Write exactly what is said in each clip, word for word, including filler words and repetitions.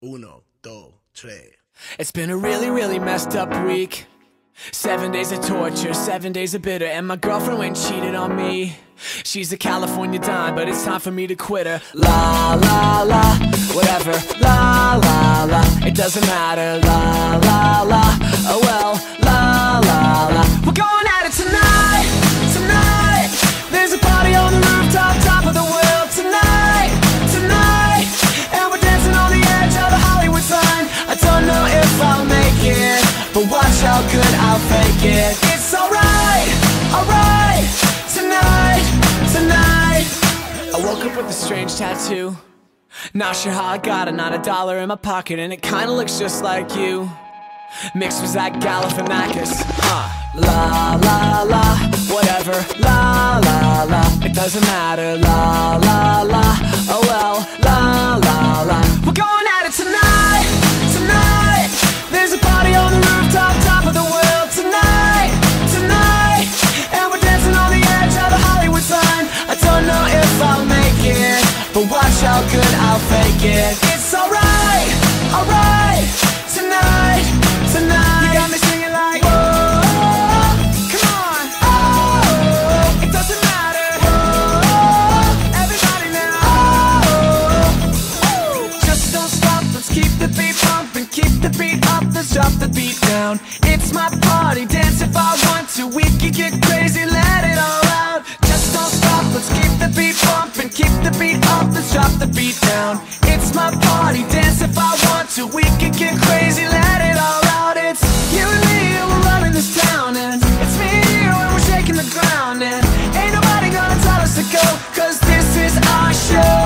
Uno, dos, tres. It's been a really, really messed up week. Seven days of torture, seven days of bitter. And my girlfriend went and cheated on me. She's a California dime, but it's time for me to quit her. La, la, la, whatever. La, la, la, it doesn't matter. La, la, la, oh well. La, la, la, we're going at it tonight, tonight. There's a party on the rooftop, top of the world. Tonight, tonight. And we're dancing on the edge of the Hollywood sign. I don't know if I'll make it, but watch how good I'll fake it. It's alright, alright. Tonight, tonight. I woke up with a strange tattoo. Not sure how I got it, not a dollar in my pocket. And it kinda looks just like you, mixed with that Galifianakis. huh. La, la, la, whatever. La, la, la, it doesn't matter. La, la, la, oh well. La, la, la, we're going at it tonight, tonight. There's a party on the rooftop, top of the world. Tonight, tonight. And we're dancing on the edge of the Hollywood sign. I don't know if I'll make it, but watch how good I'll fake it. It's alright, alright. Tonight, tonight. You got me singing like, whoa, come on. Oh, it doesn't matter. Oh, everybody now. Oh, oh, just don't stop. Let's keep the beat pumping, keep the beat up. Let's drop the beat down. It's my party. Dance if I want to. We can get crazy. Let it all out. Just don't stop. Let's keep the beat pumping, keep the beat up. Let's drop the beat down. It's my party. Dance if I want to. We can get crazy. Let it all out. It's you and me, and we're running this town. And it's me and you, and we're shaking the ground. And ain't nobody gonna tell us to go, 'cause this is our show.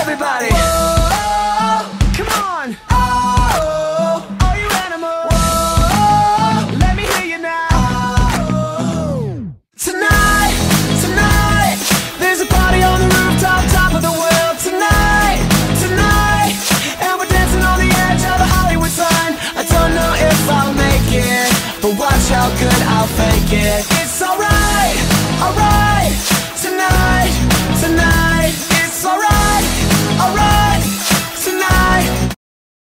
Everybody. Whoa, come on. Oh, oh, you animal. Whoa, let me hear you now. Oh. Tonight, tonight. There's a party on the rooftop, top of the world. Tonight, tonight. And we're dancing on the edge of the Hollywood sign. I don't know if I'll make it, but watch how good I'll fake it.